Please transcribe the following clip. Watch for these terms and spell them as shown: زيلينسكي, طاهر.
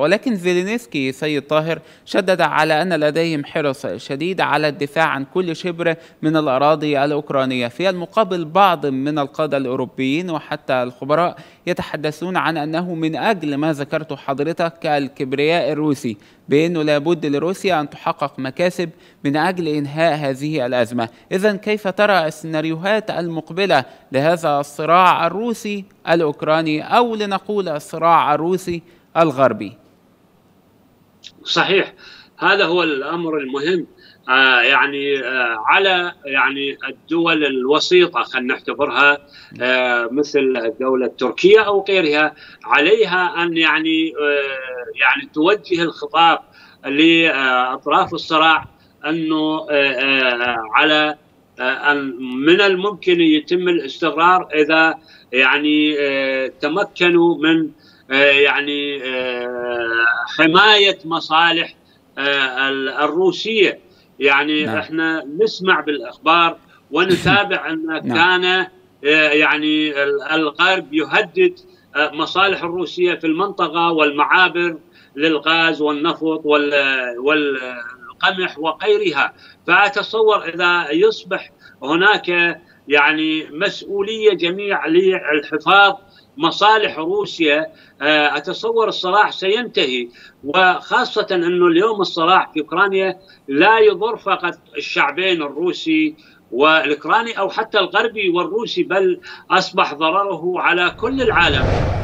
ولكن زيلينسكي سيد طاهر شدد على أن لديهم حرص شديد على الدفاع عن كل شبر من الأراضي الأوكرانية. في المقابل بعض من القادة الأوروبيين وحتى الخبراء يتحدثون عن أنه من أجل ما ذكرته حضرتك الكبرياء الروسي، بأنه لابد لروسيا أن تحقق مكاسب من أجل إنهاء هذه الأزمة. إذن كيف ترى السيناريوهات المقبلة لهذا الصراع الروسي الأوكراني، أو لنقول الصراع الروسي الغربي؟ صحيح، هذا هو الأمر المهم. على الدول الوسيطة، خلينا نعتبرها مثل دولة تركيا أو غيرها، عليها أن توجه الخطاب لأطراف الصراع أنه على أن من الممكن يتم الاستقرار إذا تمكنوا من حماية مصالح الروسية. احنا نسمع بالأخبار ونتابع أن كان الغرب يهدد مصالح الروسية في المنطقة والمعابر للغاز والنفط والقمح وغيرها. فأتصور إذا يصبح هناك مسؤولية جميع للحفاظ مصالح روسيا، أتصور الصراع سينتهي، وخاصة أنه اليوم الصراع في أوكرانيا لا يضر فقط الشعبين الروسي والأوكراني أو حتى الغربي والروسي، بل أصبح ضرره على كل العالم.